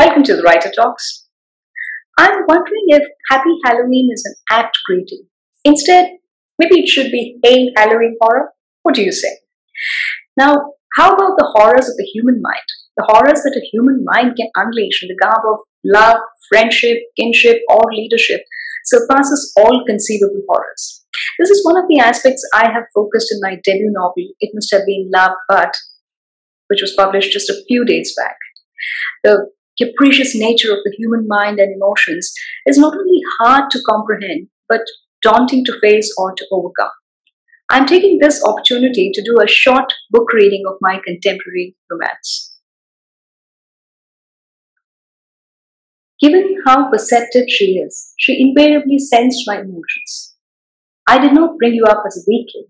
Welcome to The Writer Talks. I'm wondering if Happy Halloween is an apt greeting. Instead, maybe it should be Hail Halloween Horror. What do you say? Now, how about the horrors of the human mind? The horrors that a human mind can unleash in the garb of love, friendship, kinship, or leadership surpasses all conceivable horrors. This is one of the aspects I have focused in my debut novel, It Must Have Been Love But, which was published just a few days back. The capricious nature of the human mind and emotions is not only hard to comprehend, but daunting to face or to overcome. I'm taking this opportunity to do a short book reading of my contemporary romance. Given how perceptive she is, she invariably sensed my emotions. I did not bring you up as a weakling.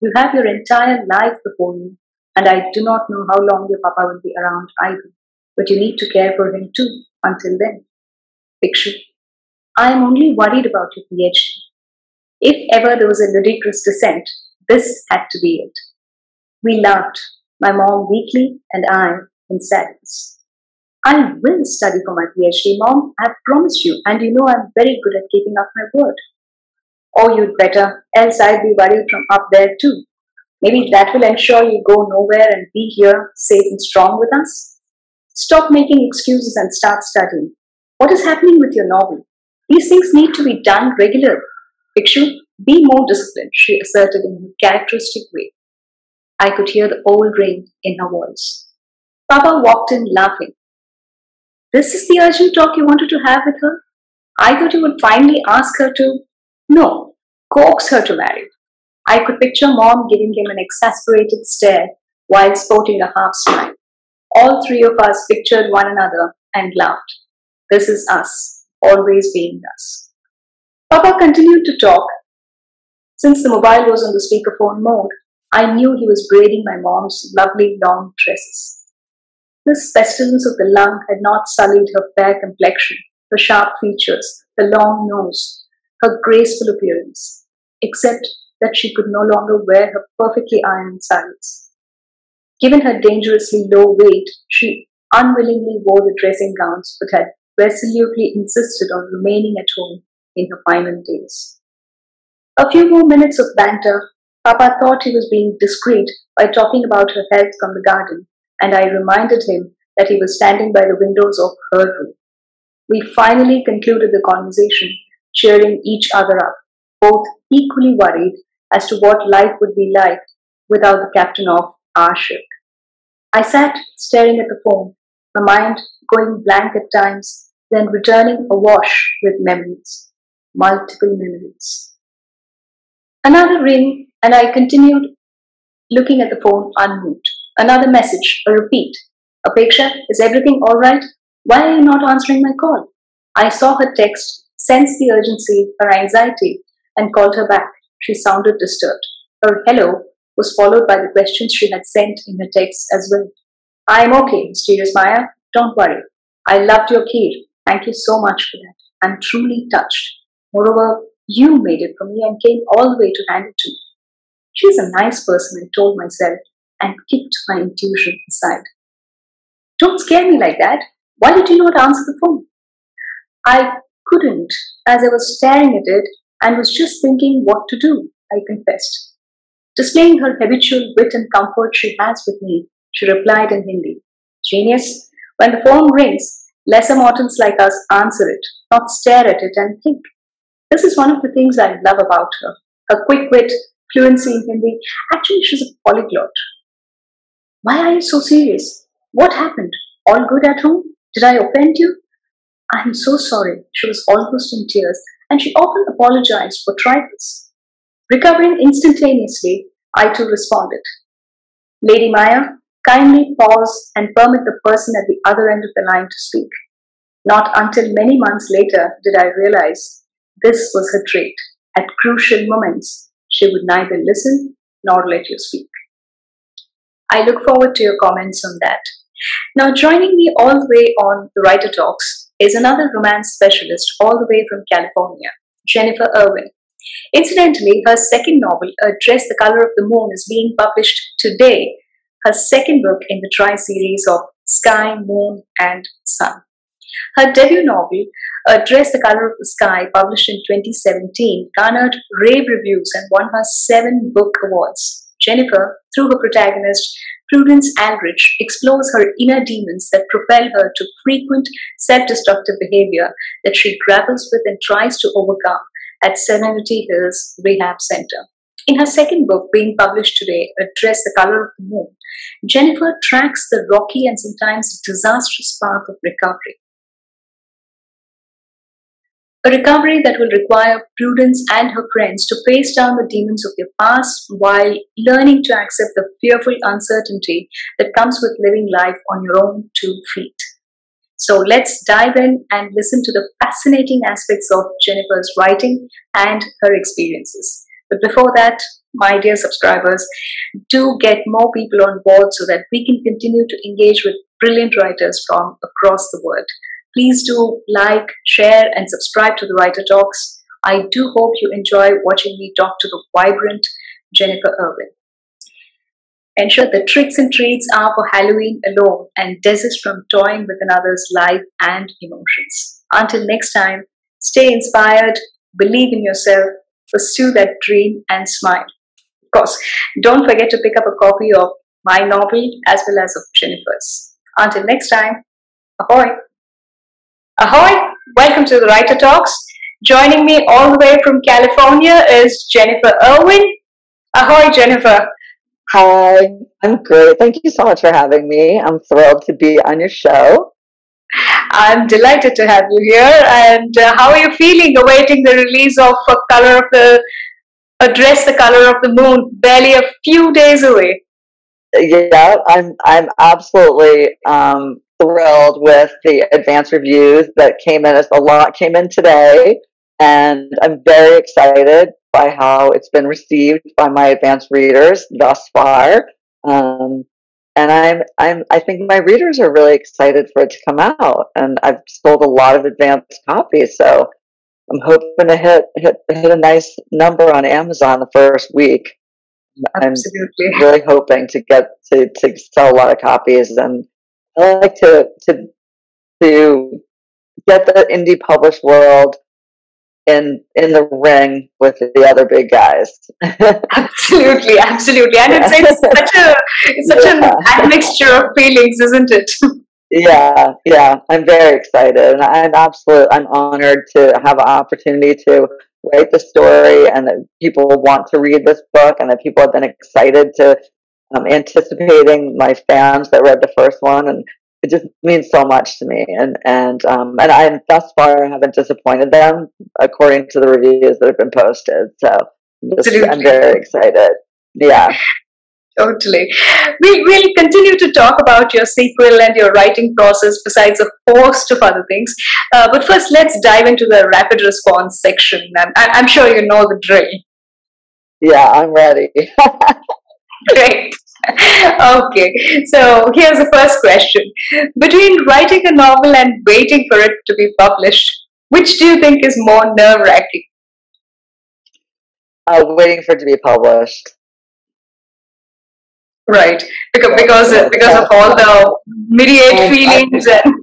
You have your entire life before you, and I do not know how long your papa will be around either. But you need to care for him too, until then. Fiction. I am only worried about your PhD. If ever there was a ludicrous dissent, this had to be it. We laughed, my mom weakly and I in sadness. I will study for my PhD, Mom. I have promised you, and you know I'm very good at keeping up my word. Oh, you'd better, else I'd be worried from up there too. Maybe that will ensure you go nowhere and be here, safe and strong with us. Stop making excuses and start studying. What is happening with your novel? These things need to be done regularly. Fiction, be more disciplined, she asserted in her characteristic way. I could hear the old ring in her voice. Papa walked in laughing. This is the urgent talk you wanted to have with her? I thought you would finally ask her to... No, coax her to marry. I could picture Mom giving him an exasperated stare while sporting a half-smile. All three of us pictured one another and laughed. This is us, always being us. Papa continued to talk. Since the mobile was on the speakerphone mode, I knew he was braiding my mom's lovely long tresses. This pestilence of the lung had not sullied her fair complexion, her sharp features, her long nose, her graceful appearance, except that she could no longer wear her perfectly ironed saris. Given her dangerously low weight, she unwillingly wore the dressing gowns but had resolutely insisted on remaining at home in her final days. A few more minutes of banter, Papa thought he was being discreet by talking about her health from the garden, and I reminded him that he was standing by the windows of her room. We finally concluded the conversation, cheering each other up, both equally worried as to what life would be like without the captain of our ship. I sat staring at the phone, my mind going blank at times, then returning awash with memories, multiple memories. Another ring, and I continued looking at the phone unmoved. Another message, a repeat. Apeksha, is everything all right? Why are you not answering my call? I saw her text, sensed the urgency, her anxiety, and called her back. She sounded disturbed. Her hello was followed by the questions she had sent in her text as well. I'm okay, mysterious Maya. Don't worry. I loved your kid. Thank you so much for that. I'm truly touched. Moreover, you made it for me and came all the way to hand it to me. She's a nice person, I told myself, and kicked my intuition aside. Don't scare me like that. Why did you not answer the phone? I couldn't, as I was staring at it and was just thinking what to do, I confessed. Displaying her habitual wit and comfort she has with me, she replied in Hindi. Genius, when the phone rings, lesser mortals like us answer it, not stare at it and think. This is one of the things I love about her. Her quick wit, fluency in Hindi. Actually, she's a polyglot. Why are you so serious? What happened? All good at home? Did I offend you? I am so sorry. She was almost in tears, and she often apologized for trifles. Recovering instantaneously, I too responded. Lady Maya, kindly pause and permit the person at the other end of the line to speak. Not until many months later did I realize this was her trait. At crucial moments, she would neither listen nor let you speak. I look forward to your comments on that. Now, joining me all the way on The Writer Talks is another romance specialist all the way from California, Jennifer Irwin. Incidentally, her second novel, A Dress the Color of the Moon, is being published today, her second book in the tri-series of Sky, Moon and Sun. Her debut novel, A Dress the Color of the Sky, published in 2017, garnered rave reviews and won her 7 book awards. Jennifer, through her protagonist, Prudence Aldrich, explores her inner demons that propel her to frequent self-destructive behavior that she grapples with and tries to overcome at Serenity Hills Rehab Center. In her second book, being published today, A Dress the Color of the Moon, Jennifer tracks the rocky and sometimes disastrous path of recovery. A recovery that will require Prudence and her friends to face down the demons of their past while learning to accept the fearful uncertainty that comes with living life on your own 2 feet. So let's dive in and listen to the fascinating aspects of Jennifer's writing and her experiences. But before that, my dear subscribers, do get more people on board so that we can continue to engage with brilliant writers from across the world. Please do like, share, and subscribe to The Writer Talks. I do hope you enjoy watching me talk to the vibrant Jennifer Irwin. Ensure the tricks and treats are for Halloween alone and desist from toying with another's life and emotions. Until next time, stay inspired, believe in yourself, pursue that dream, and smile. Of course, don't forget to pick up a copy of my novel as well as of Jennifer's. Until next time, ahoy! Ahoy! Welcome to The Writer Talks. Joining me all the way from California is Jennifer Irwin. Ahoy, Jennifer. Hi, I'm great. Thank you so much for having me. I'm thrilled to be on your show. I'm delighted to have you here. And how are you feeling awaiting the release of A Dress the Color of the Moon, barely a few days away? Yeah, I'm absolutely thrilled with the advance reviews that came in. A lot came in today, and I'm very excited by how it's been received by my advanced readers thus far. And I think my readers are really excited for it to come out, and I've sold a lot of advanced copies, so I'm hoping to hit a nice number on Amazon the first week. Absolutely. I'm really hoping to get to sell a lot of copies, and I like to get the indie published world in the ring with the other big guys. Absolutely, absolutely. And yeah, it's such a mixture of feelings, isn't it? Yeah, yeah. I'm very excited, and I'm honored to have an opportunity to write the story, and that people want to read this book, and that people have been excited to anticipating my fans that read the first one, and it just means so much to me. And I thus far haven't disappointed them, according to the reviews that have been posted. So I'm very excited. Yeah. Totally. We'll continue to talk about your sequel and your writing process, besides a host of other things. But first, let's dive into the rapid response section. I'm sure you know the drill. Yeah, I'm ready. Great. Okay, so here's the first question. Between writing a novel and waiting for it to be published, which do you think is more nerve-wracking? Waiting for it to be published. Right, because of all the myriad feelings and...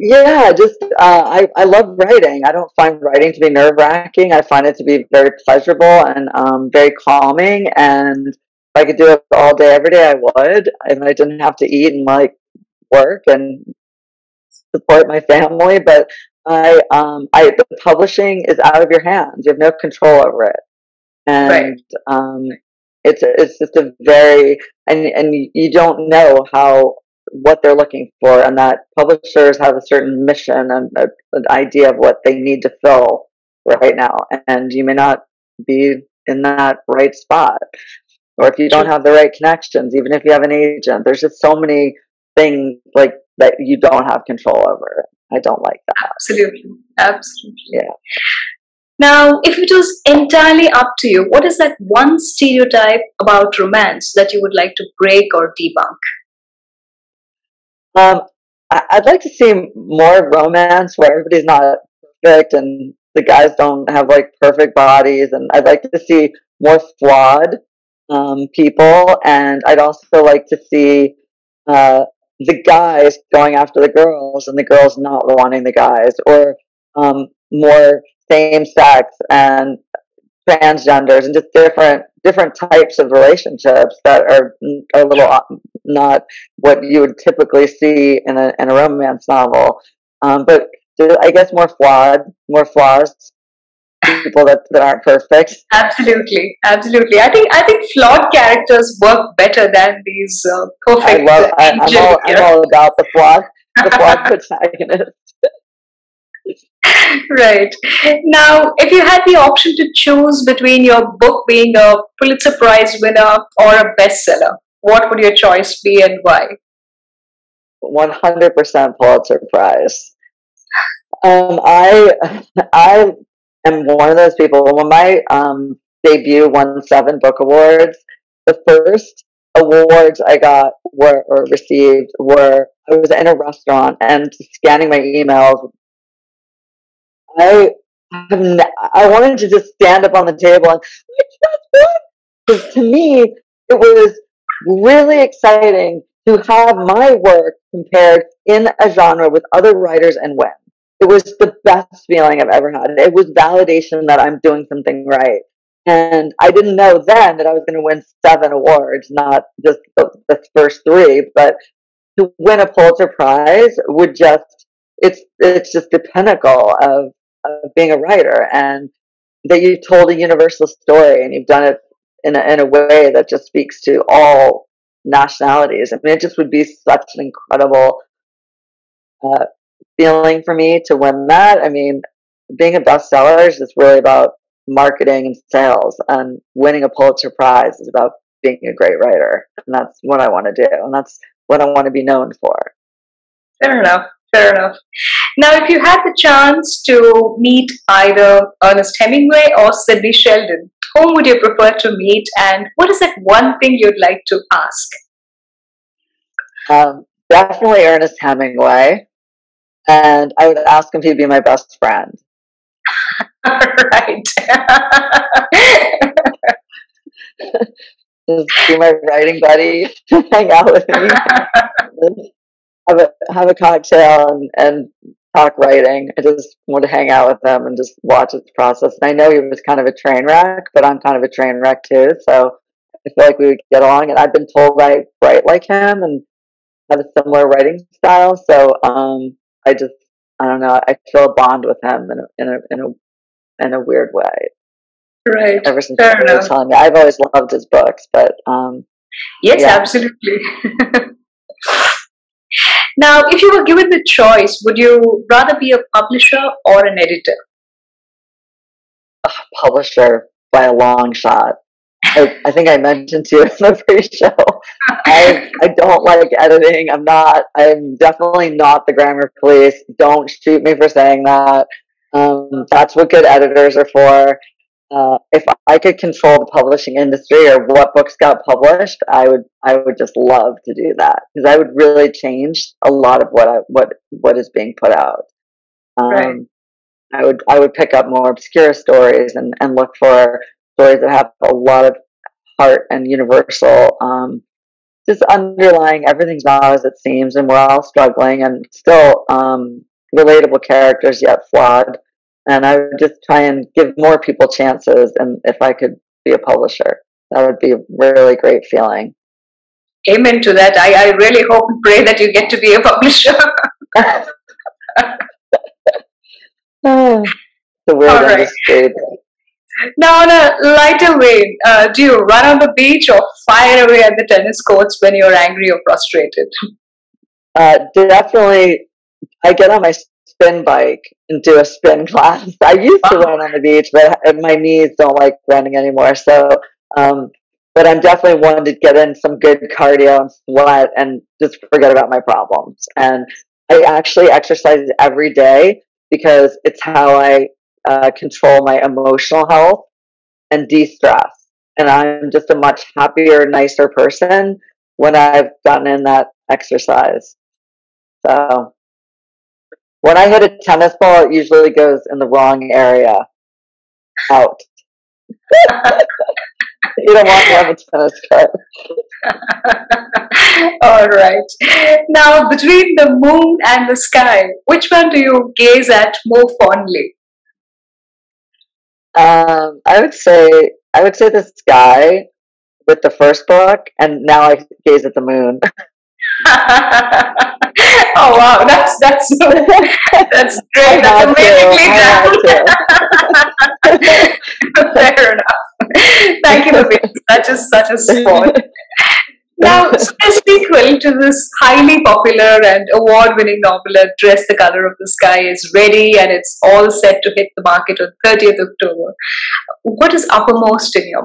Yeah, just I love writing. I don't find writing to be nerve-wracking. I find it to be very pleasurable and very calming, and if I could do it all day, every day, I would. And I didn't have to eat and like work and support my family. But the publishing is out of your hands. You have no control over it, and right. It's just a very and you don't know what they're looking for, and that publishers have a certain mission and an idea of what they need to fill right now, and you may not be in that right spot. Or if you don't have the right connections, even if you have an agent, there's just so many things like that you don't have control over. I don't like that. Absolutely. Absolutely. Yeah. Now, if it was entirely up to you, what is that one stereotype about romance that you would like to break or debunk? I'd like to see more romance where everybody's not perfect and the guys don't have like perfect bodies. And I'd like to see more flawed people, and I'd also like to see the guys going after the girls and the girls not wanting the guys, or more same sex and transgenders and just different types of relationships that are a little not what you would typically see in a romance novel, but I guess more flaws, people that aren't perfect. Absolutely. I think flawed characters work better than these perfect. I'm all about the flaw. The flawed protagonist. Right. Now, if you had the option to choose between your book being a Pulitzer Prize winner or a bestseller, what would your choice be and why? 100% Pulitzer Prize. I am one of those people. When my debut won 7 book awards, the first awards I got received were, I was in a restaurant and scanning my emails. I wanted to just stand up on the table and because to me it was really exciting to have my work compared in a genre with other writers and win. It was the best feeling I've ever had. It was validation that I'm doing something right, and I didn't know then that I was going to win 7 awards, not just the first 3. But to win a Pulitzer Prize would just—it's just the pinnacle of being a writer, and that you've told a universal story and you've done it in a way that just speaks to all nationalities. I mean, it just would be such an incredible feeling for me to win that. I mean, being a bestseller is just really about marketing and sales, and winning a Pulitzer Prize is about being a great writer, and that's what I want to do, and that's what I want to be known for. Fair enough. Now, if you had the chance to meet either Ernest Hemingway or Sidney Sheldon, whom would you prefer to meet, and what is that one thing you'd like to ask? Definitely Ernest Hemingway. And I would ask him if he'd be my best friend. Right. Just be my writing buddy. Hang out with me. Have a cocktail and talk writing. I just want to hang out with him and just watch his process. And I know he was kind of a train wreck, but I'm kind of a train wreck too. So I feel like we would get along. And I've been told I write like him and have a similar writing style. So, I don't know. I feel a bond with him in a weird way. Right. Ever since he was telling me, I've always loved his books, but yes, yeah. Absolutely. Now, if you were given the choice, would you rather be a publisher or an editor? A publisher by a long shot. I think I mentioned to you in the pre-show, I don't like editing. I'm definitely not the grammar police. Don't shoot me for saying that. That's what good editors are for. If I could control the publishing industry or what books got published, I would just love to do that, because I would really change a lot of what is being put out. Right. I would pick up more obscure stories and look for stories that have a lot of heart and universal, just underlying everything's not as it seems, and we're all struggling, and still relatable characters yet flawed. And I would just try and give more people chances. And if I could be a publisher, that would be a really great feeling. Amen to that. I really hope and pray that you get to be a publisher. The weird industry. Now, on a lighter way, do you run on the beach or fire away at the tennis courts when you're angry or frustrated? Definitely, I get on my spin bike and do a spin class. I used to run on the beach, but my knees don't like running anymore. So, but I'm definitely one to get in some good cardio and sweat and just forget about my problems. And I actually exercise every day because it's how I control my emotional health and de-stress, and I'm just a much happier, nicer person when I've gotten in that exercise. So when I hit a tennis ball, it usually goes in the wrong area out. You don't want to have a tennis cut. All right. Now, between the moon and the sky, which one do you gaze at more fondly? I would say the sky with the first book, and now I gaze at the moon. Oh wow, that's great. That's amazingly done. Fair enough. Thank you, Naveen. That is such a sport. Now, a sequel to this highly popular and award-winning novel, A Dress the Color of the Sky, is ready and it's all set to hit the market on 30th October. What is uppermost in your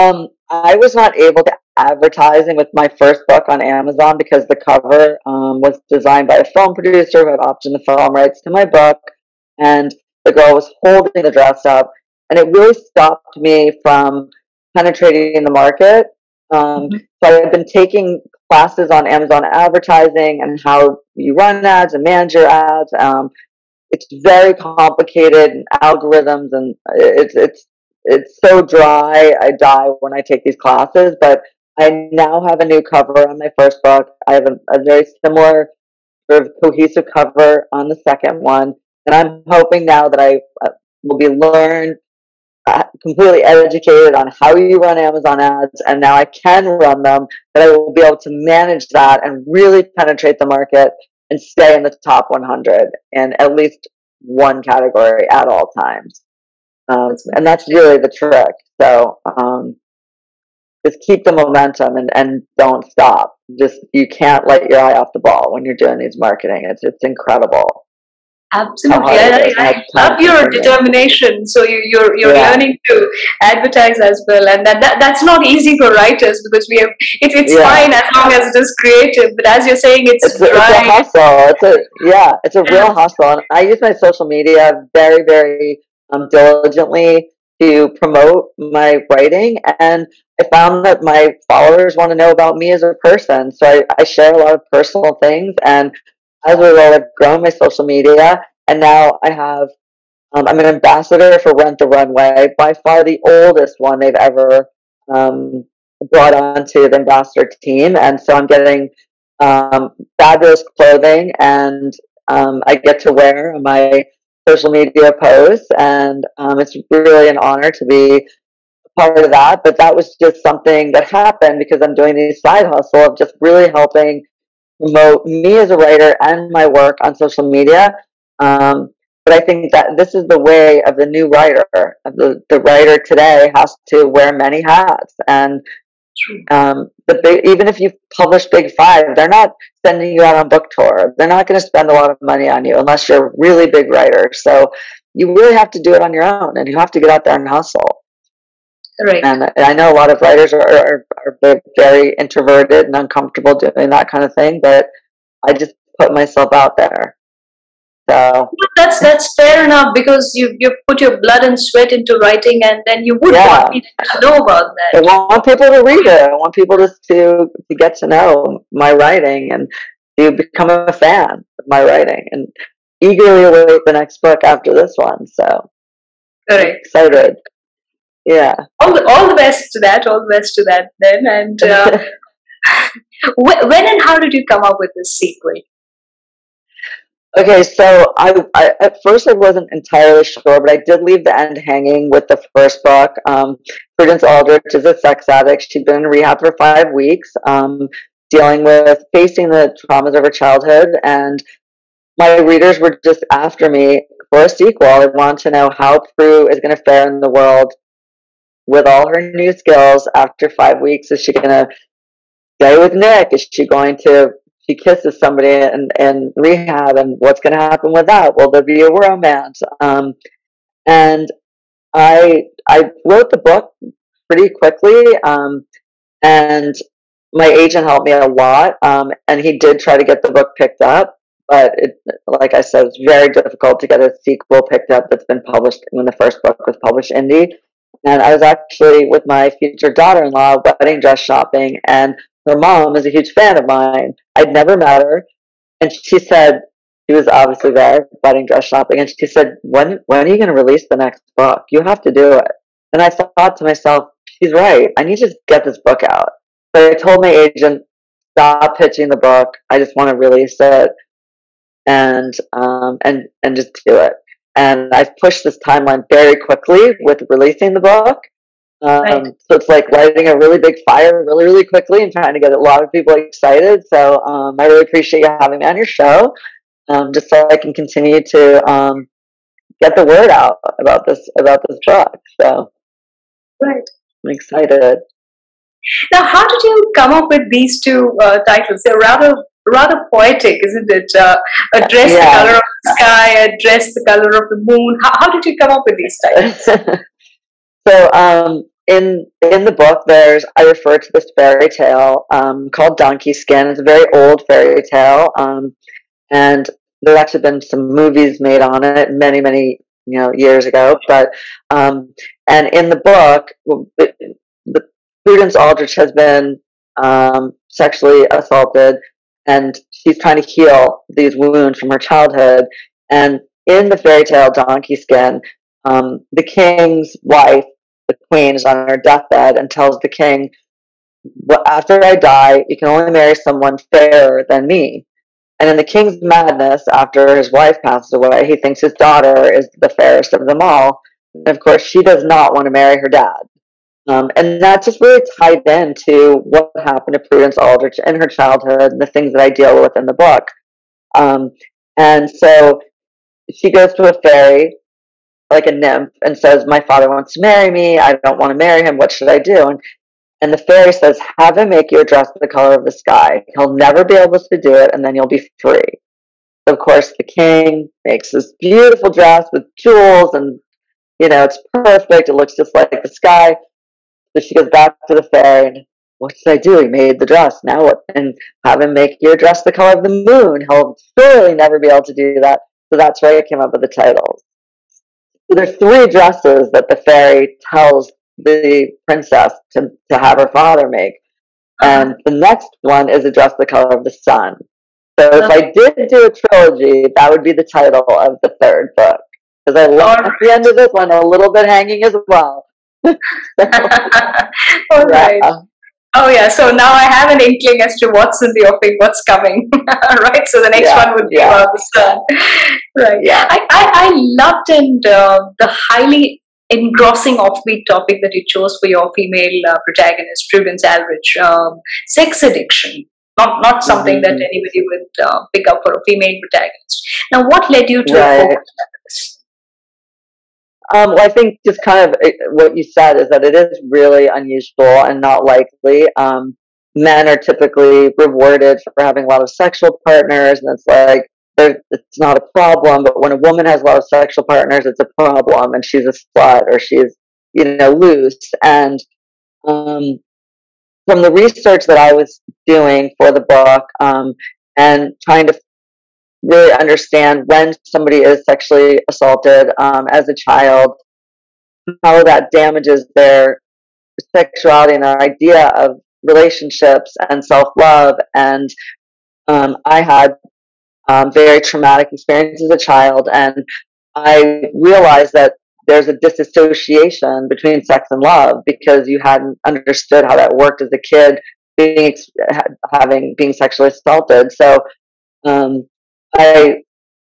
mind? I was not able to advertising with my first book on Amazon because the cover was designed by a film producer who had optioned the film rights to my book, and the girl was holding the dress up, and it really stopped me from penetrating the market. So I've been taking classes on Amazon advertising and how you run ads and manage your ads. It's very complicated, and algorithms, and it's so dry. I die when I take these classes, but I now have a new cover on my first book. I have a very similar sort of cohesive cover on the second one. And I'm hoping now that I will be learned, completely educated on how you run Amazon ads. And now I can run them, that I will be able to manage that and really penetrate the market and stay in the top 100 in at least one category at all times. And that's really the trick. So, just keep the momentum and don't stop. Just, you can't let your eye off the ball when you're doing these marketing. It's incredible. Absolutely. I love your determination. So you're learning to advertise as well. And that's not easy for writers, because we have, it's fine as long as it is creative. But as you're saying, it's a hustle. It's a real hustle. And I use my social media very, very diligently to promote my writing, and I found that my followers want to know about me as a person, so I share a lot of personal things, and as a result I've grown my social media, and now I have I'm an ambassador for Rent the Runway, by far the oldest one they've ever brought on to the ambassador team, and so I'm getting fabulous clothing, and I get to wear my social media posts, and it's really an honor to be part of that. But that was just something that happened because I'm doing these side hustle of just really helping promote me as a writer and my work on social media. But I think that this is the way of the new writer. The writer today has to wear many hats, and even if you publish Big Five, they're not sending you out on book tour. They're not going to spend a lot of money on you unless you're a really big writer. So you really have to do it on your own, and you have to get out there and hustle. Right. And I know a lot of writers are very introverted and uncomfortable doing that kind of thing, but I just put myself out there. So that's fair enough, because you put your blood and sweat into writing, and then you would want people to know about that. I want people to read it. I want people to get to know my writing and to become a fan of my writing and eagerly await the next book after this one. So right. Excited. Yeah. All the best to that. All the best to that then. And when and how did you come up with this sequel? Okay, so I at first I wasn't entirely sure, but I did leave the end hanging with the first book. Prudence Aldrich is a sex addict. She'd been in rehab for 5 weeks, dealing with facing the traumas of her childhood, and my readers were just after me for a sequel. I wanted to know how Prue is going to fare in the world with all her new skills after 5 weeks. Is she going to stay with Nick? Is she going to... She kisses somebody in rehab, and what's going to happen with that? Will there be a romance? And I wrote the book pretty quickly, and my agent helped me a lot, and he did try to get the book picked up, but like I said, it's very difficult to get a sequel picked up that's been published when the first book was published indie. And I was actually with my future daughter-in-law wedding dress shopping, and her mom is a huge fan of mine. I'd never met her. And she said, she was obviously there wedding dress shopping, and she said, when are you going to release the next book? You have to do it. And I thought to myself, she's right. I need to just get this book out. So I told my agent, stop pitching the book. I just want to release it and just do it. And I've pushed this timeline very quickly with releasing the book. Right. So it's like lighting a really big fire really, really quickly and trying to get a lot of people excited. So I really appreciate you having me on your show, just so I can continue to get the word out about this book. So right. I'm excited. Now, how did you come up with these two titles? They're rather poetic, isn't it? A Dress the Color of the Sky, A Dress the Color of the Moon. How did you come up with these titles? So in the book, I refer to this fairy tale called Donkey Skin. It's a very old fairy tale, and there's actually been some movies made on it many, many years ago. But and in the book, Prudence Aldrich has been sexually assaulted, and she's trying to heal these wounds from her childhood. And in the fairy tale Donkey Skin, the king's wife, the queen, is on her deathbed and tells the king, well, after I die, you can only marry someone fairer than me. And in the king's madness, after his wife passes away, he thinks his daughter is the fairest of them all. And of course, she does not want to marry her dad. And that just really tied into what happened to Prudence Aldrich in her childhood, the things that I deal with in the book. And so she goes to a fairy, like a nymph, and says, my father wants to marry me. I don't want to marry him. What should I do? And the fairy says, have him make you a dress the color of the sky. He'll never be able to do it, and then you'll be free. So, of course, the king makes this beautiful dress with jewels, and, it's perfect. It looks just like the sky. So she goes back to the fairy, and what should I do? He made the dress. Now what? And have him make you a dress the color of the moon. He'll surely never be able to do that. So that's where I came up with the titles. So there's three dresses that the fairy tells the princess to have her father make. And the next one is a dress the color of the sun. So if I did do a trilogy, that would be the title of the third book. Because I left the end of this one a little bit hanging as well. So, all right. Yeah. Oh, yeah. So now I have an inkling as to what's in the offing, what's coming. Right. So the next one would be about the sun. Right. Yeah. I loved the highly engrossing offbeat topic that you chose for your female protagonist, Prudence Aldrich, sex addiction. Not something that anybody would pick up for a female protagonist. Now, what led you to focus on this? Well, I think just kind of what you said is that it is really unusual and not likely. Men are typically rewarded for having a lot of sexual partners, and it's like, it's not a problem. But when a woman has a lot of sexual partners, it's a problem, and she's a slut, or she's, loose. And from the research that I was doing for the book, and trying to really understand when somebody is sexually assaulted as a child, how that damages their sexuality and their idea of relationships and self-love. And I had very traumatic experience as a child, and I realized that there's a disassociation between sex and love because you hadn't understood how that worked as a kid being sexually assaulted. So I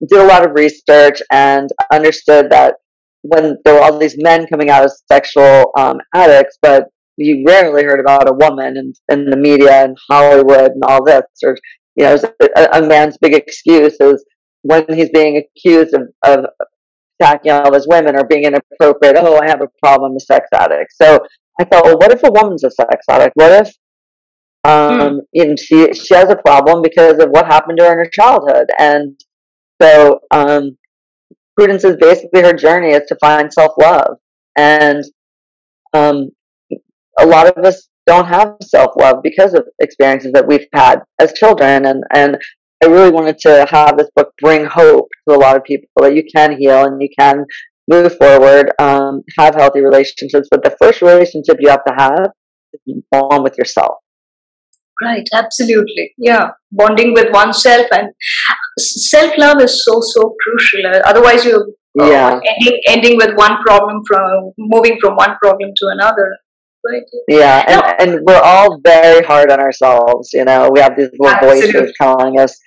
did a lot of research and understood that when there were all these men coming out as sexual addicts, but you rarely heard about a woman in the media and Hollywood and all this, or a man's big excuse is when he's being accused of attacking all those women or being inappropriate. Oh, I have a problem with sex addicts. So I thought, well, what if a woman's a sex addict? What if she has a problem because of what happened to her in her childhood? And so Prudence is basically, her journey is to find self-love. And a lot of us don't have self-love because of experiences that we've had as children. And I really wanted to have this book bring hope to a lot of people that you can heal and you can move forward, have healthy relationships. But the first relationship you have to have is one with yourself. Right, absolutely. Yeah, bonding with oneself, and self-love is so crucial. Otherwise, you're ending with one problem, from moving from one problem to another. Right. Yeah, and we're all very hard on ourselves. You know, we have these little voices telling us,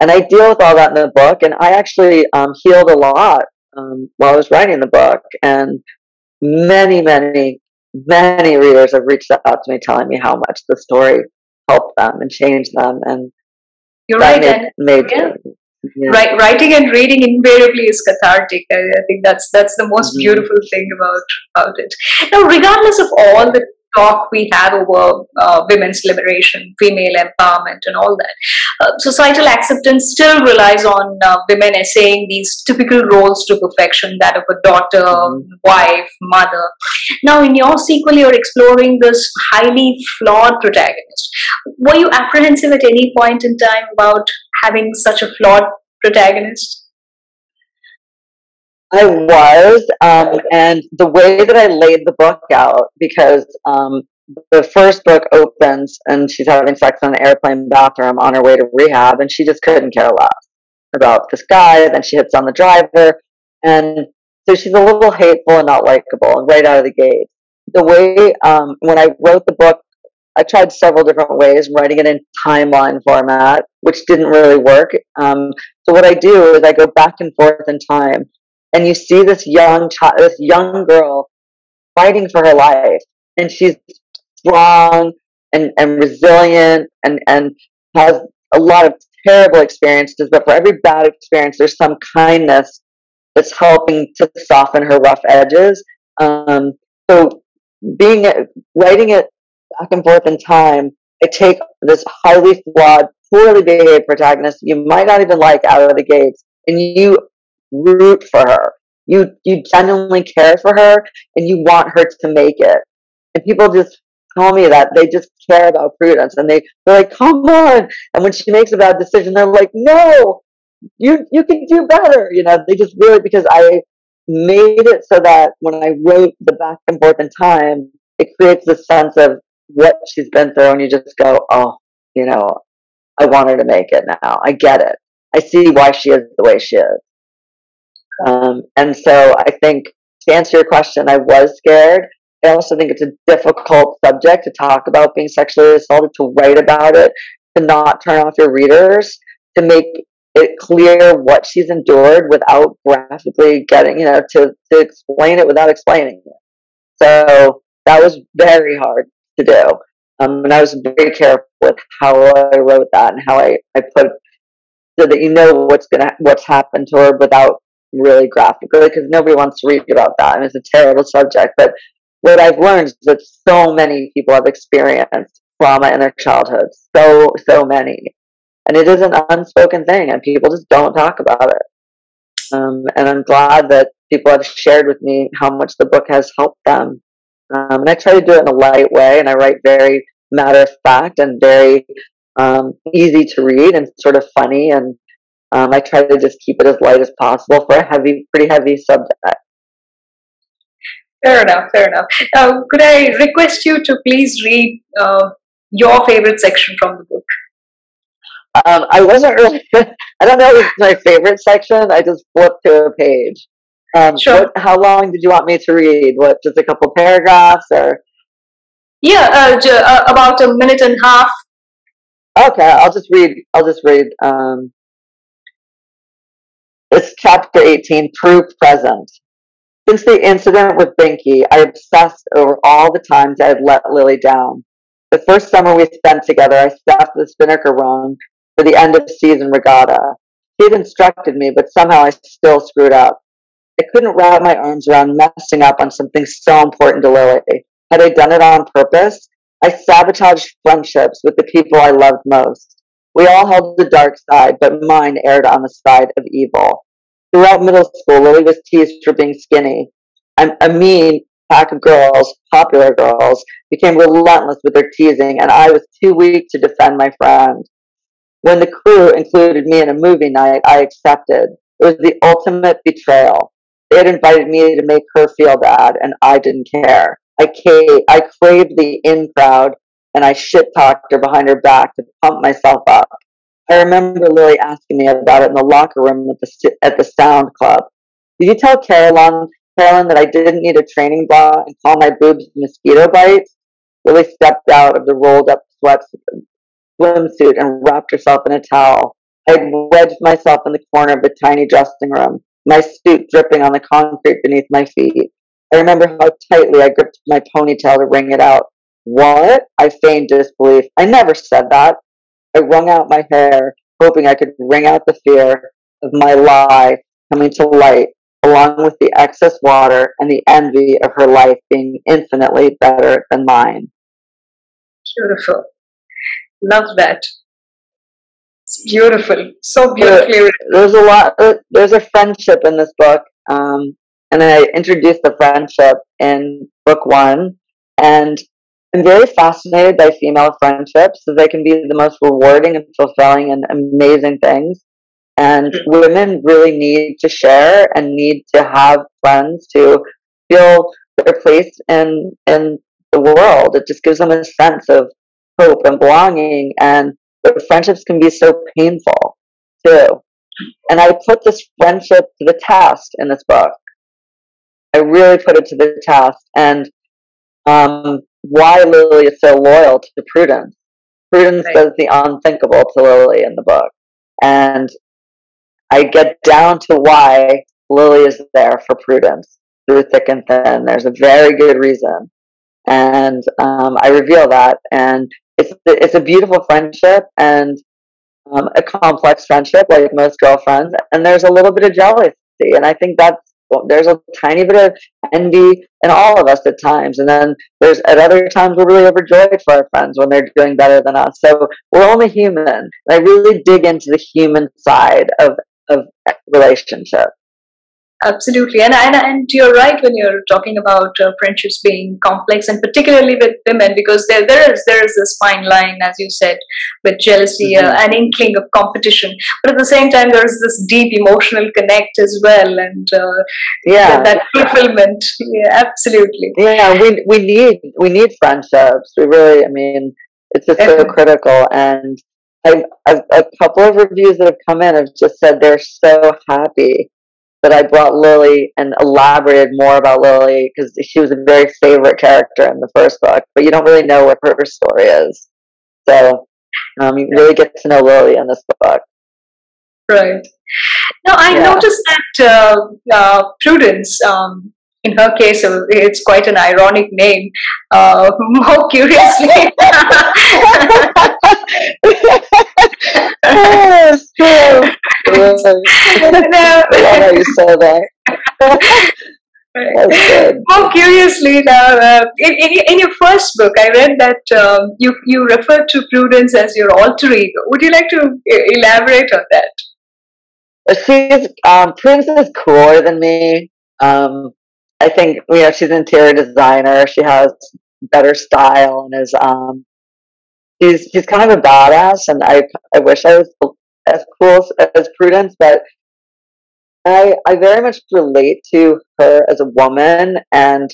and I deal with all that in the book. And I actually healed a lot while I was writing the book, and many readers have reached out to me telling me how much the story helped them and changed them. And you're right. Writing and reading invariably is cathartic. I think that's the most beautiful thing about it. Now, regardless of all the talk we have over women's liberation, female empowerment, and all that, societal acceptance still relies on women essaying these typical roles to perfection, that of a daughter, wife, mother. Now, in your sequel, you're exploring this highly flawed protagonist. Were you apprehensive at any point in time about having such a flawed protagonist? I was, and the way that I laid the book out, because the first book opens and she's having sex on an airplane bathroom on her way to rehab, and she just couldn't care less about this guy. Then she hits on the driver, and so she's a little hateful and not likable right out of the gate. The way, when I wrote the book, I tried several different ways, writing it in timeline format, which didn't really work. So what I do is I go back and forth in time. And you see this young child, this young girl fighting for her life, and she's strong and resilient and has a lot of terrible experiences, but for every bad experience, there's some kindness that's helping to soften her rough edges. So writing it back and forth in time, I take this highly flawed, poorly behaved protagonist you might not even like out of the gates, and you root for her. You genuinely care for her, and you want her to make it. And people just tell me that they just care about Prudence, and they're like, come on. And when she makes a bad decision, they're like, no, you can do better. You know, they just really, because I made it so that when I wrote the back and forth in time, it creates this sense of what she's been through, and you just go, oh, you know, I want her to make it now. I get it. I see why she is the way she is. And so I think, to answer your question, I was scared. I also think it's a difficult subject to talk about being sexually assaulted, to write about it, to not turn off your readers, to make it clear what she's endured without graphically getting, you know, to explain it without explaining it. So that was very hard to do. And I was very careful with how I wrote that and how I put it, so that you know what's happened to her without really graphically, because nobody wants to read about that, and it's a terrible subject. But what I've learned is that so many people have experienced trauma in their childhood, so many, and it is an unspoken thing, and people just don't talk about it. And I'm glad that people have shared with me how much the book has helped them. And I try to do it in a light way, and I write very matter of fact and very easy to read and sort of funny, and I try to just keep it as light as possible for a pretty heavy subject. Fair enough, fair enough. Now, could I request you to please read your favorite section from the book? I wasn't really, I don't know if it's my favorite section, I just flipped to a page. Sure. How long did you want me to read? What, just a couple paragraphs or? Yeah, about a minute and a half. Okay, I'll just read. It's chapter 18, Proof Present. Since the incident with Binky, I obsessed over all the times I had let Lily down. The first summer we spent together, I staffed the Spinnaker run for the end of season regatta. She had instructed me, but somehow I still screwed up. I couldn't wrap my arms around messing up on something so important to Lily. Had I done it on purpose? I sabotaged friendships with the people I loved most. We all held the dark side, but mine erred on the side of evil. Throughout middle school, Lily was teased for being skinny. A mean pack of girls, popular girls, became relentless with their teasing, and I was too weak to defend my friend. When the crew included me in a movie night, I accepted. It was the ultimate betrayal. They had invited me to make her feel bad, and I didn't care. I craved the in crowd, and I shit-talked her behind her back to pump myself up. I remember Lily asking me about it in the locker room at the sound club. Did you tell Carolyn that I didn't need a training bra and call my boobs mosquito bites? Lily stepped out of the rolled-up swimsuit and wrapped herself in a towel. I wedged myself in the corner of the tiny dressing room, my suit dripping on the concrete beneath my feet. I remember how tightly I gripped my ponytail to wring it out. What? I feigned disbelief. I never said that. I wrung out my hair, hoping I could wring out the fear of my lie coming to light, along with the excess water and the envy of her life being infinitely better than mine. Beautiful. Love that. It's beautiful. So beautiful. There's a lot. There's a friendship in this book. And I introduced the friendship in book 1. And I'm very fascinated by female friendships, so they can be the most rewarding and fulfilling and amazing things. And women really need to share and need to have friends to feel their place in the world. It just gives them a sense of hope and belonging, and the friendships can be so painful too. And I put this friendship to the test in this book. I really put it to the test, and why Lily is so loyal to Prudence. Prudence does the unthinkable to Lily in the book, and I get down to why Lily is there for Prudence through thick and thin. There's a very good reason, and I reveal that, and it's a beautiful friendship and a complex friendship, like most girlfriends. And there's a little bit of jealousy, and I think that's there's a tiny bit of envy in all of us at times, and then there's at other times we're really overjoyed for our friends when they're doing better than us. So we're only human, and I really dig into the human side of relationship. Absolutely, and you're right when you're talking about friendships being complex, and particularly with women, because there is this fine line, as you said, with jealousy, an inkling of competition, but at the same time there is this deep emotional connect as well, and that fulfillment. Yeah, absolutely. Yeah, we need friendships. We really, I mean, it's just so critical. And a couple of reviews that have come in have just said they're so happy that I brought Lily and elaborated more about Lily, because she was a very favorite character in the first book, but you don't really know what her story is. So you really get to know Lily in this book. Right. Now, I noticed that Prudence, in her case, it's quite an ironic name. More curiously. Yes, true. I you said that. More curiously, now in your first book, I read that you referred to Prudence as your alter ego. Would you like to elaborate on that? She's Prudence is cooler than me. I think she's an interior designer. She has better style and is she's kind of a badass. And I wish I was as cool as Prudence, but I very much relate to her as a woman, and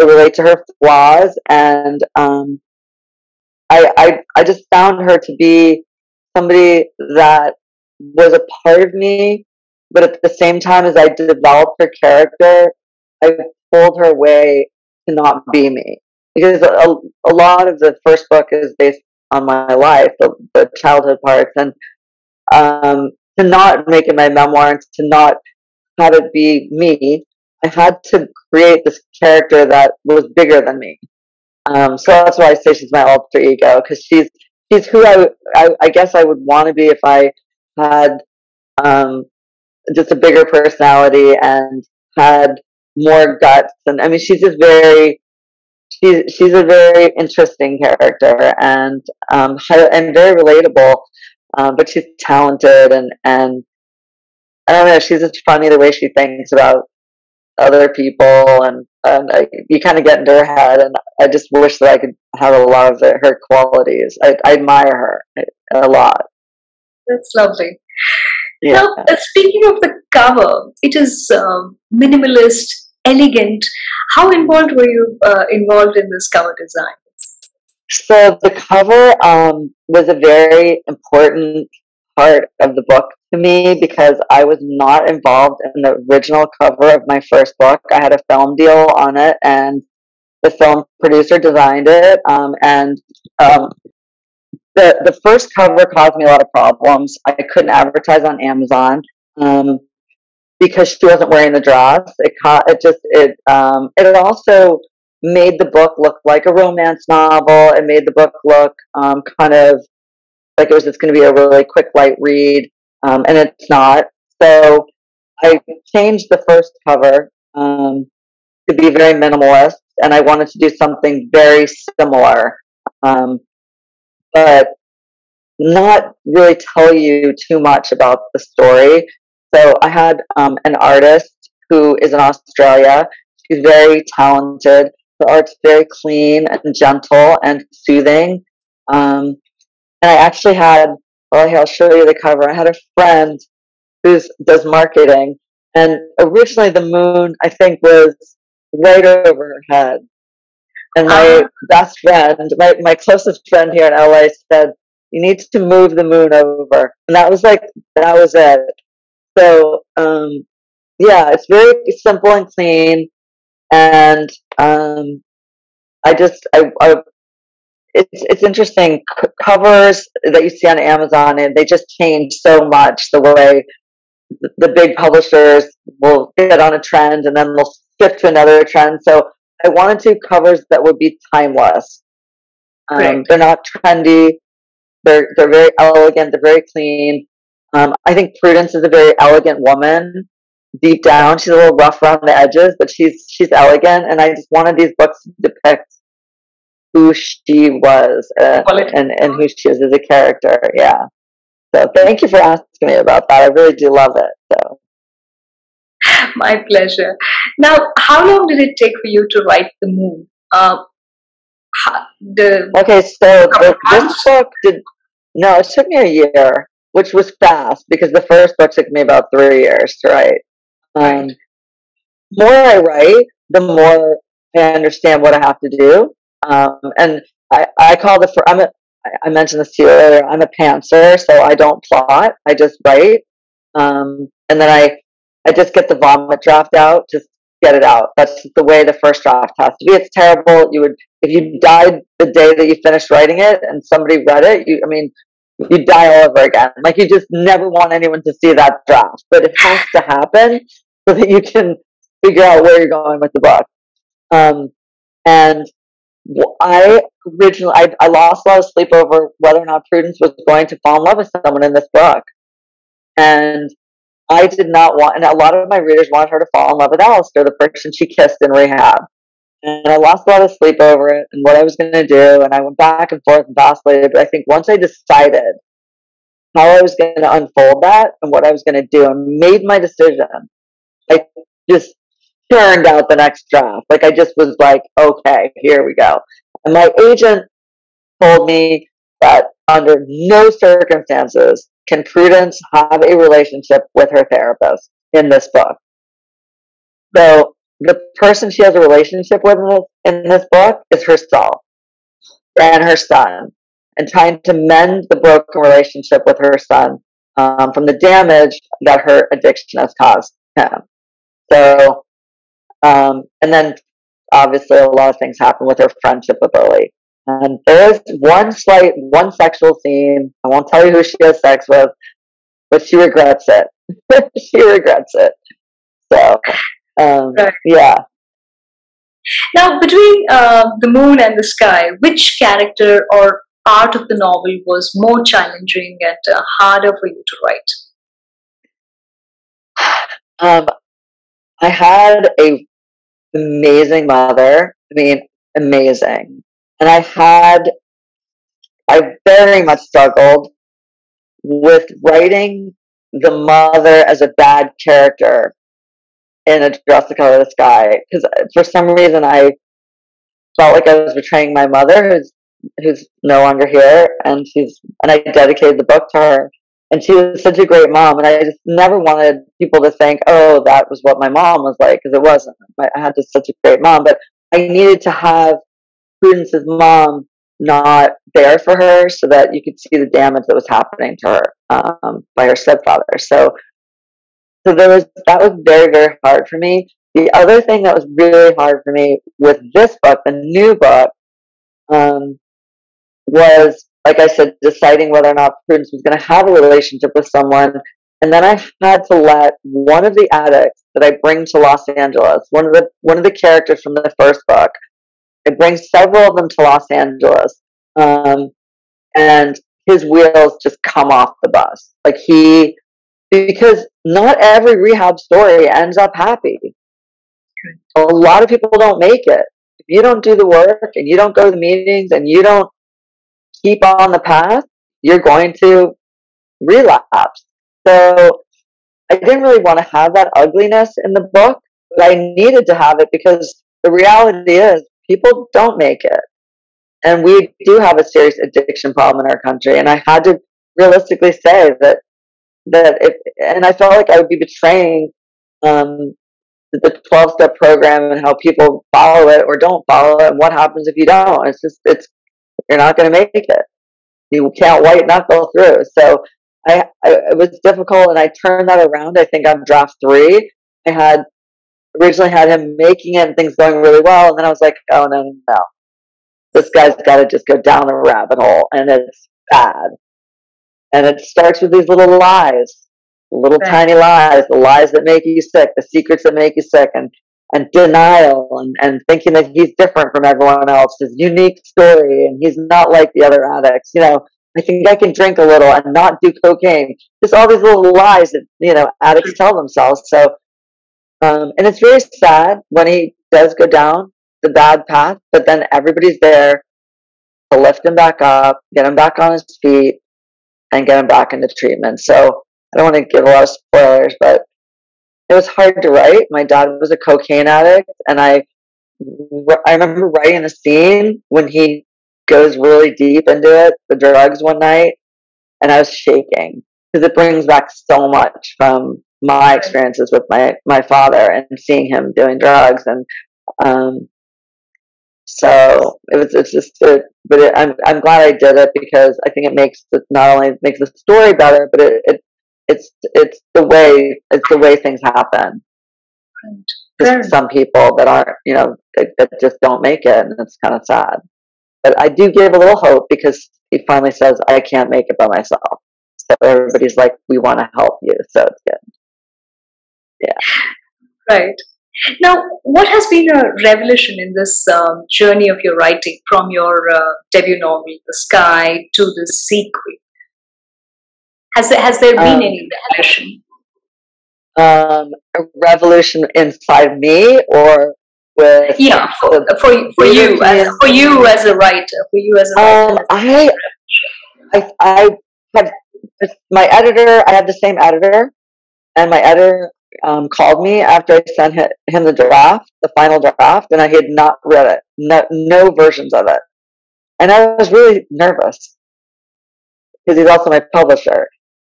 I relate to her flaws. And I just found her to be somebody that was a part of me, but at the same time as I developed her character, I pulled her away to not be me, because a lot of the first book is based on my life, the childhood parts, and to not make it my memoir and to not have it be me, I had to create this character that was bigger than me. So that's why I say she's my alter ego, because she's who I guess I would want to be if I had just a bigger personality and had more guts. And I mean, she's a very interesting character, and very relatable, but she's talented, and I don't know, she's just funny the way she thinks about other people, and you kind of get into her head, and I just wish that I could have a lot of her qualities. I admire her a lot. That's lovely. Yeah. Now, speaking of the cover, it is minimalist, elegant. How involved were you in this cover design? So the cover was a very important part of the book to me because I was not involved in the original cover of my first book. I had a film deal on it, and the film producer designed it. The first cover caused me a lot of problems. I couldn't advertise on Amazon because she wasn't wearing the dress. It also made the book look like a romance novel. It made the book look kind of like it was just going to be a really quick, light read, and it's not. So I changed the first cover to be very minimalist, and I wanted to do something very similar, but not really tell you too much about the story. So I had an artist who is in Australia. She's very talented. The art's very clean and gentle and soothing. And I actually had, well, I'll show you the cover. I had a friend who does marketing. And originally the moon, I think, was right over her head. And my best friend, my closest friend here in LA said, you need to move the moon over. And that was it. So, yeah, it's very simple and clean. And it's interesting. Covers that you see on Amazon, and they just change so much the way the big publishers will get on a trend and then they'll shift to another trend. So I wanted to covers that would be timeless. Right. They're not trendy. They're very elegant. They're very clean. I think Prudence is a very elegant woman. Deep down, she's a little rough around the edges, but she's elegant, and I just wanted these books to depict who she was and who she is as a character. Yeah. So thank you for asking me about that. I really do love it. So. My pleasure. Now, how long did it take for you to write The Moon? This book it took me a year, which was fast because the first book took me about 3 years to write. The more I write, the more I understand what I have to do. And I call the first, I mentioned this to you earlier, I'm a pantser, so I don't plot, I just write. And then I just get the vomit draft out, just get it out. That's just the way the first draft has to be. It's terrible. If you died the day that you finished writing it and somebody read it, you die all over again. Like, you just never want anyone to see that draft, but it has to happen so that you can figure out where you're going with the book. And I originally, I lost a lot of sleep over whether or not Prudence was going to fall in love with someone in this book. And I did not want, and a lot of my readers wanted her to fall in love with Alistair, the person she kissed in rehab. And I lost a lot of sleep over it and what I was going to do. And I went back and forth and vacillated. But I think once I decided how I was going to unfold that and what I was going to do and made my decision, I just churned out the next draft. Like, I just was like, okay, here we go. And my agent told me that under no circumstances can Prudence have a relationship with her therapist in this book. So the person she has a relationship with in this book is herself and her son, and trying to mend the broken relationship with her son from the damage that her addiction has caused him. So, and then obviously a lot of things happen with her friendship with Lily. And there is one sexual scene. I won't tell you who she has sex with, but she regrets it. She regrets it. So. Right. Yeah. Now, between The Moon and the Sky, which character or part of the novel was more challenging and harder for you to write? I had an amazing mother. I mean, amazing. And I very much struggled with writing the mother as a bad character in A Dress the Color of the Sky, because for some reason I felt like I was betraying my mother, who's no longer here, and I dedicated the book to her, and she was such a great mom, and I just never wanted people to think, oh, that was what my mom was like, because it wasn't. I had just such a great mom, but I needed to have Prudence's mom not there for her, so that you could see the damage that was happening to her by her stepfather. So there was, that was very, very hard for me. The other thing that was really hard for me with this book, the new book, was, like I said, deciding whether or not Prudence was going to have a relationship with someone. And then I had to let one of the addicts that I bring to Los Angeles, one of the characters from the first book, I bring several of them to Los Angeles, and his wheels just come off the bus. Like because not every rehab story ends up happy. A lot of people don't make it. If you don't do the work and you don't go to the meetings and you don't keep on the path, you're going to relapse. So I didn't really want to have that ugliness in the book, but I needed to have it because the reality is people don't make it. And we do have a serious addiction problem in our country. And I had to realistically say that and I felt like I would be betraying the 12-step program and how people follow it or don't follow it and what happens if you don't. It's just, you're not going to make it. You can't white knuckle through. So it was difficult, and I turned that around. I think on draft 3, I had originally had him making it and things going really well, and then I was like, oh, no. This guy's got to just go down the rabbit hole, and it's bad. And it starts with these little lies, tiny lies, the lies that make you sick, the secrets that make you sick, and denial, and thinking that he's different from everyone else, his unique story, and he's not like the other addicts. You know, I think I can drink a little and not do cocaine. Just all these little lies that, addicts tell themselves. So, and it's very sad when he does go down the bad path, but then everybody's there to lift him back up, get him back on his feet, and get him back into treatment. So I don't want to give a lot of spoilers, but it was hard to write. My dad was a cocaine addict, and I remember writing a scene when he goes really deep into it, the drugs one night, and I was shaking because it brings back so much from my experiences with my father and seeing him doing drugs. And so I'm glad I did it, because I think it not only makes the story better, but it's the way things happen. Right. Some people that aren't, that just don't make it, and it's kind of sad. But I do give a little hope, because he finally says, I can't make it by myself. So everybody's like, we want to help you. So it's good. Yeah. Right. Now, what has been a revolution in this journey of your writing, from your debut novel, The Sky, to the sequel? Has there been any revolution? A revolution inside me, or with... Yeah, for you as a writer. I had my editor. I had the same editor, and my editor called me after I sent him the final draft, and I had not read it, no versions of it, and I was really nervous because he's also my publisher.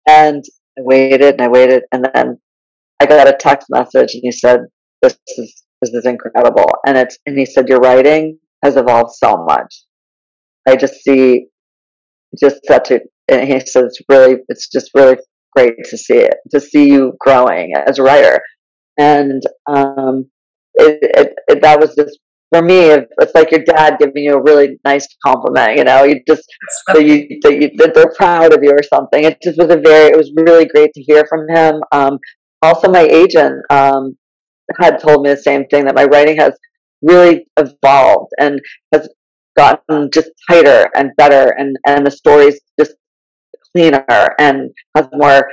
And I waited, and then I got a text message, and he said, "This is incredible," and he said, "Your writing has evolved so much. I just see and he said, it's just really great to see you growing as a writer." And that was just, for me, it's like your dad giving you a really nice compliment, that they're proud of you or something. It just was it was really great to hear from him. Also, my agent had told me the same thing, that my writing has really evolved and has gotten just tighter and better, and the stories just cleaner and has more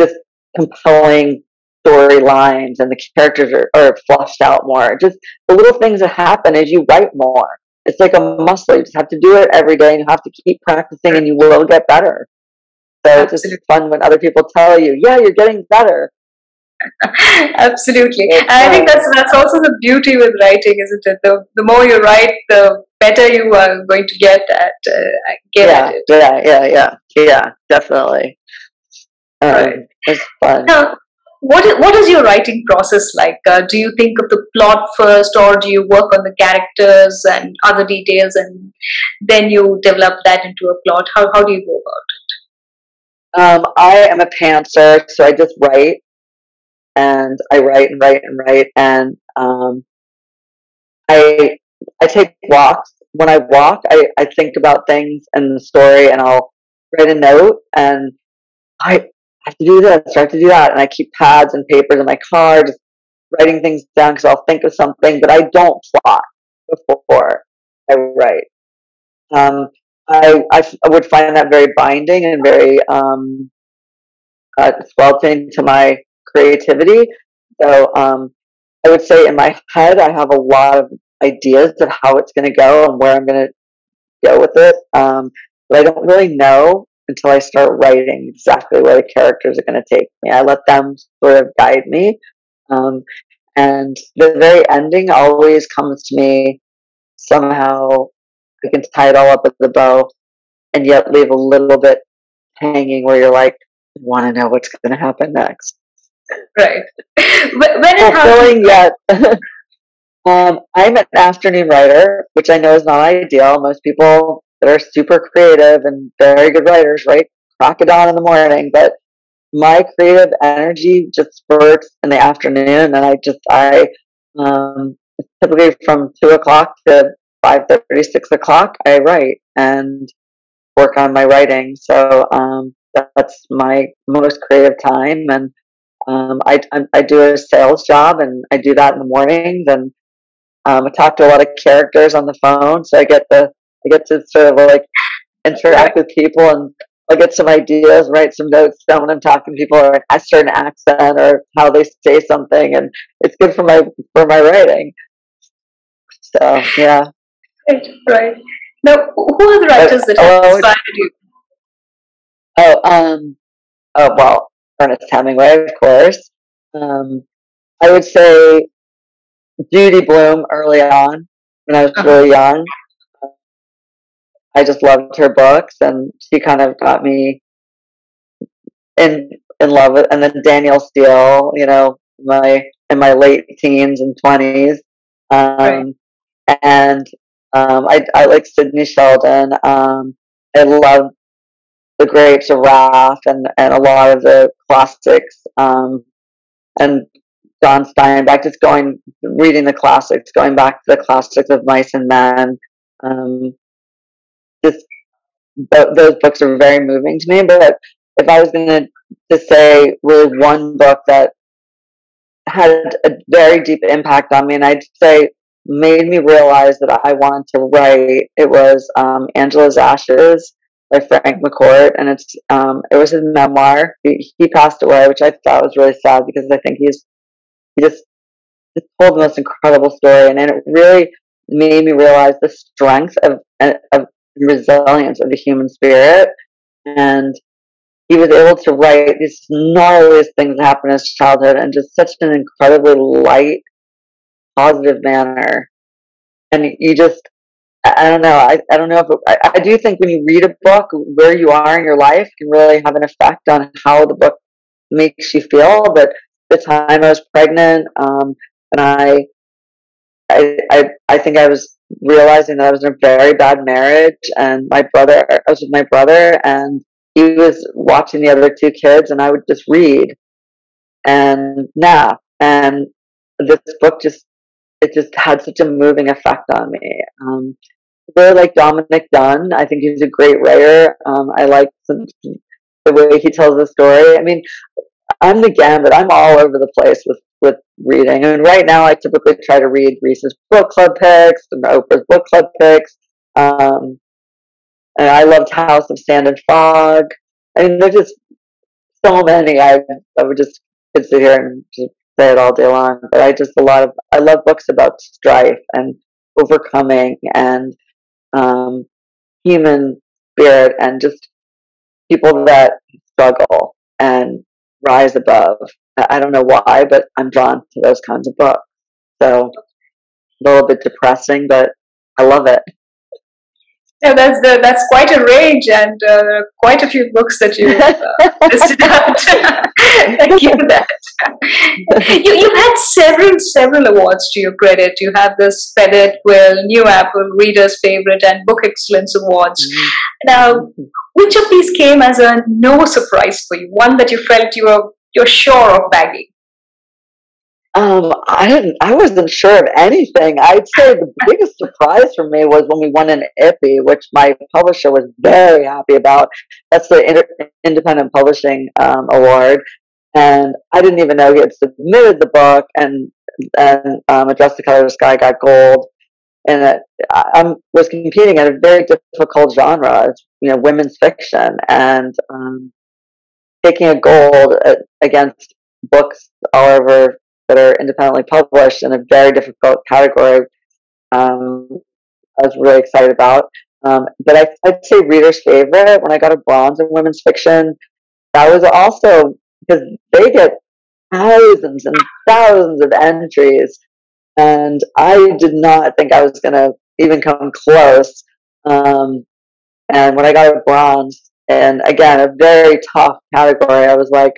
just compelling storylines, and the characters are flushed out more. Just the little things that happen as you write more. It's like a muscle. You just have to do it every day, and you have to keep practicing, and you will get better. So it's just fun when other people tell you, yeah, you're getting better. Absolutely. And I think that's also the beauty with writing, isn't it? The more you write, the better you are going to get at it. Yeah, definitely. Right. It's fun. Now, What is your writing process like? Do you think of the plot first, or do you work on the characters and other details and then you develop that into a plot? How do you go about it? I am a pantser, so I just write. And I write and write and write. And I take walks. When I walk, I think about things and the story, and I'll write a note, and I have to do this, I have to do that. And I keep pads and papers in my car, just writing things down because I'll think of something, but I don't plot before I write. I would find that very binding and very sweltering to my creativity. So I would say in my head, I have a lot of ideas of how it's going to go and where I'm going to go with it. But I don't really know until I start writing exactly where the characters are going to take me. I let them sort of guide me. And the very ending always comes to me somehow. I can tie it all up with the bow and yet leave a little bit hanging where you're like, I want to know what's going to happen next. Right. When it happens, yet. I'm an afternoon writer, which I know is not ideal. Most people that are super creative and very good writers, right? Crack it on in the morning. But my creative energy just spurts in the afternoon, and I typically from 2 o'clock to 5:30, 6 o'clock, I write and work on my writing. So that's my most creative time, and I do a sales job, and I do that in the mornings, and I talk to a lot of characters on the phone, so I get to sort of like interact with people, and I'll get some ideas, write some notes down when I'm talking to people, or a certain accent, or how they say something, and it's good for my writing. So yeah, right. Now, who are the writers that have inspired you? Well, Ernest Hemingway, of course. I would say Judy Blume early on when I was really young. I just loved her books, and she kind of got me in love with. And then Danielle Steel, you know, in my late teens and 20s, and I like Sidney Sheldon. I love The Grapes of Wrath and a lot of the classics, and John Steinbeck. Just reading the classics, going back to the classics of Mice and Men. Those books are very moving to me. But if I was going to say really one book that had a very deep impact on me, and I'd say made me realize that I wanted to write, it was Angela's Ashes by Frank McCourt, and it was his memoir. He passed away, which I thought was really sad, because I think he just told the most incredible story, and it really made me realize the strength of resilience of the human spirit. And he was able to write these gnarliest things that happened in his childhood in just such an incredibly light, positive manner. And you just, I don't know. I don't know if it, I do think when you read a book, where you are in your life can really have an effect on how the book makes you feel. But the time I was pregnant, and I think I was realizing that I was in a very bad marriage, and I was with my brother, and he was watching the other two kids, and I would just read and nap. And this book just had such a moving effect on me. Really like Dominic Dunne. I think he's a great writer. I like the way he tells the story. I mean, I'm the gambit. I'm all over the place with reading. I mean, right now I typically try to read Reese's book club picks and Oprah's book club picks. And I loved House of Sand and Fog. I mean, there's just so many. I would just sit here and just say it all day long. But I love books about strife and overcoming and human spirit and just people that struggle and rise above. I don't know why, but I'm drawn to those kinds of books. So a little bit depressing, but I love it. Yeah, that's quite a range, and quite a few books that you listed out. Thank you for that. You've had several awards to your credit. You have the PEN/New Apple Readers' Favorite and Book Excellence Awards. Mm-hmm. Now, which of these came as a no surprise for you? One that you felt you're sure of bagging? I wasn't sure of anything. I'd say the biggest surprise for me was when we won an Ippy, which my publisher was very happy about. That's the Independent Publishing Award. And I didn't even know he had submitted the book, and A Dress the Color of the Sky got gold. And I was competing in a very difficult genre, women's fiction, and taking a gold against books all over that are independently published in a very difficult category. I was really excited about. But I'd say Reader's Favorite, when I got a bronze in women's fiction, that was also because they get thousands and thousands of entries. And I did not think I was going to even come close. And when I got a bronze, and again, a very tough category, I was like,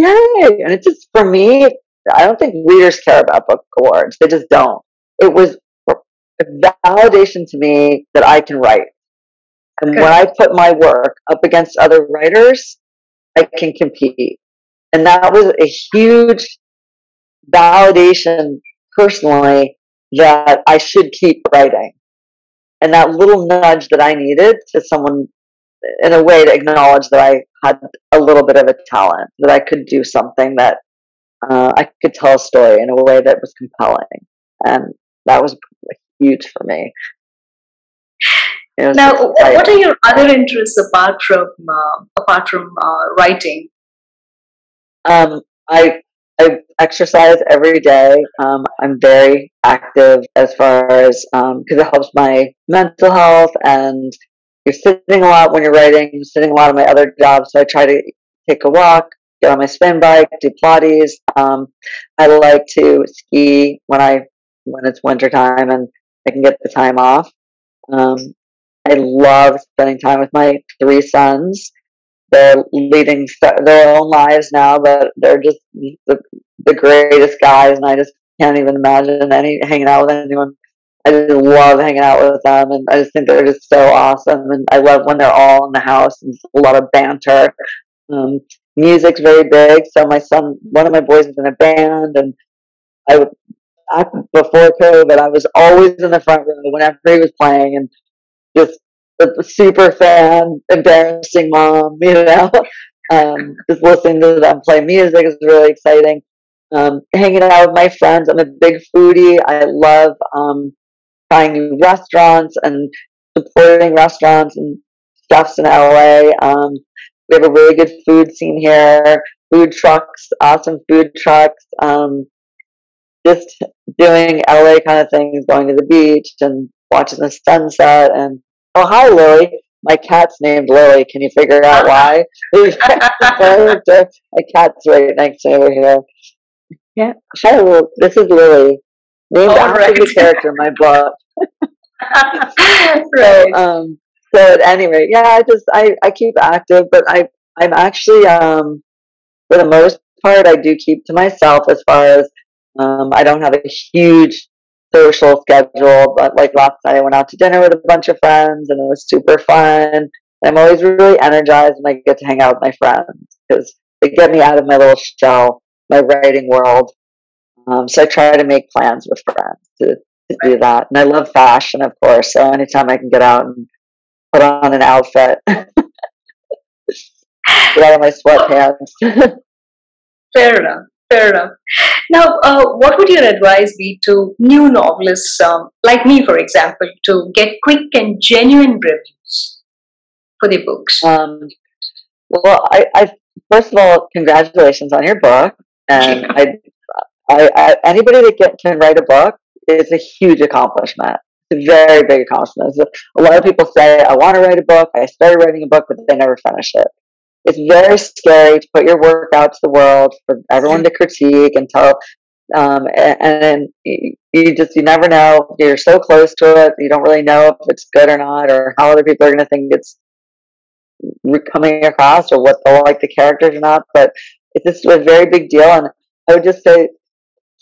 yay. And it just, for me, I don't think readers care about book awards. They just don't. It was a validation to me that I can write. And okay, when I put my work up against other writers, I can compete. And that was a huge validation personally that I should keep writing. And that little nudge that I needed to someone in a way to acknowledge that I had a little bit of a talent, that I could do something, that I could tell a story in a way that was compelling. And that was huge for me. Now, what are your other interests apart from writing? I exercise every day. I'm very active as far as, because it helps my mental health, and you're sitting a lot when you're writing. I'm sitting a lot on my other jobs, so I try to take a walk, get on my spin bike, do Pilates. I like to ski when it's winter time and I can get the time off. I love spending time with my three sons. They're leading their own lives now, but they're just the greatest guys, and I just can't even imagine hanging out with anyone. I just love hanging out with them, and I just think they're just so awesome. And I love when they're all in the house and a lot of banter. Music's very big, so one of my boys is in a band, and before COVID, I was always in the front row whenever he was playing, and just a super fan, embarrassing mom, just listening to them play music is really exciting. Hanging out with my friends. I'm a big foodie. I love buying new restaurants and supporting restaurants and chefs in LA. We have a really good food scene here. Food trucks, awesome food trucks. Just doing LA kind of things, going to the beach and watching the sunset. And oh, hi, Lily. My cat's named Lily. Can you figure out why? My cat's right next to me over here. Yeah. Hi, Lily. This is Lily, named after the character in my book. Right. So at any rate, yeah, I keep active, but I'm actually for the most part I do keep to myself as far as I don't have a huge social schedule, but like last night I went out to dinner with a bunch of friends and it was super fun. I'm always really energized when I get to hang out with my friends because they get me out of my little shell, my writing world. So I try to make plans with friends to do that. And I love fashion, of course, so anytime I can get out and put on an outfit, get out of my sweatpants. Fair enough. Fair enough. Now, what would your advice be to new novelists, like me, for example, to get quick and genuine reviews for their books? Well, I first of all, congratulations on your book. And anybody that can write a book is a huge accomplishment. It's a very big accomplishment. A lot of people say, I want to write a book. I started writing a book, but they never finish it. It's very scary to put your work out to the world for everyone to critique and tell. And you never know. You're so close to it. You don't really know if it's good or not, or how other people are going to think it's coming across, or what they'll like the characters or not. But This was a very big deal. And I would just say,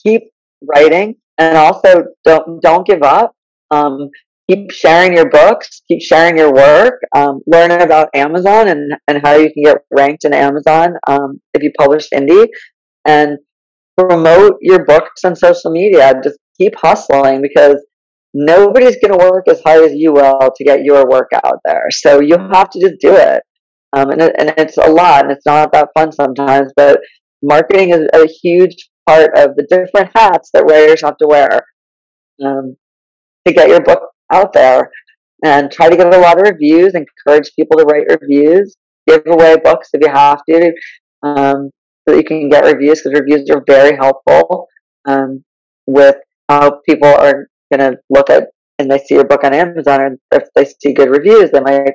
keep writing, and also don't give up. Keep sharing your books, keep sharing your work, learn about Amazon and how you can get ranked in Amazon if you publish indie, and promote your books on social media. Just keep hustling, because nobody's going to work as hard as you will to get your work out there. So you have to just do it. And it's a lot, and it's not that fun sometimes, but marketing is a huge part of the different hats that writers have to wear to get your book out there. And try to get a lot of reviews, encourage people to write reviews, give away books if you have to, so that you can get reviews, because reviews are very helpful with how people are going to look at, and they see your book on Amazon, and if they see good reviews, they might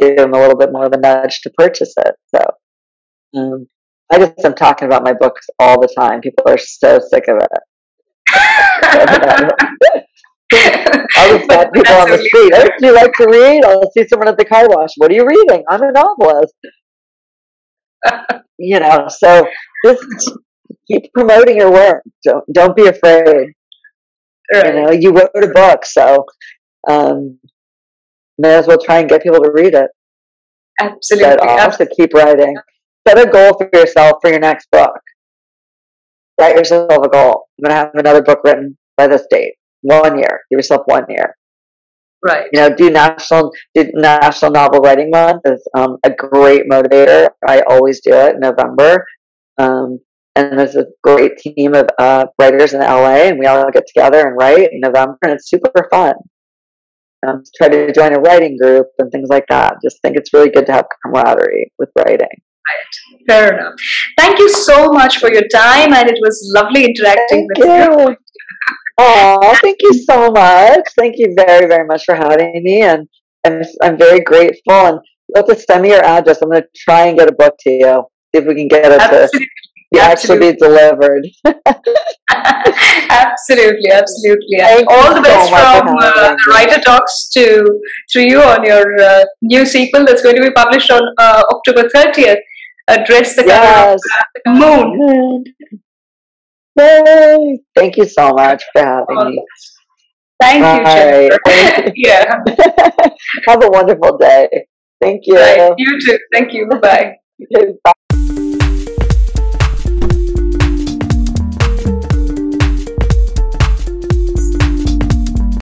give them a little bit more of a nudge to purchase it. So I just am talking about my books all the time. People are so sick of it. I'll just stop people on the street. Oh, do you like to read? I'll see someone at the car wash. What are you reading? I'm a novelist. You know, so just keep promoting your work. Don't be afraid. Right. You know, you wrote a book, so may as well try and get people to read it. Absolutely. But also keep writing. Set a goal for yourself for your next book. Write yourself a goal. I'm going to have another book written by this date. 1 year. Give yourself 1 year. Right. You know, do National Novel Writing Month is a great motivator. I always do it in November. And there's a great team of writers in LA, and we all get together and write in November, and it's super fun. Try to join a writing group and things like that. Just think it's really good to have camaraderie with writing. Right. Fair enough. Thank you so much for your time, and it was lovely interacting with you. Oh, thank you so much. Thank you very, very much for having me. And I'm very grateful. And you'll have to send me your address. I'm going to try and get a book to you. See if we can get it to actually be delivered. Absolutely. And all the best from The Writer Talks to you on your new sequel that's going to be published on October 30th. A Dress the Color of the Moon. Yay. Thank you so much for having me. Thank you, Jennifer. Right. Yeah. Have a wonderful day. Thank you. Right. You too. Thank you. Bye-bye. Bye.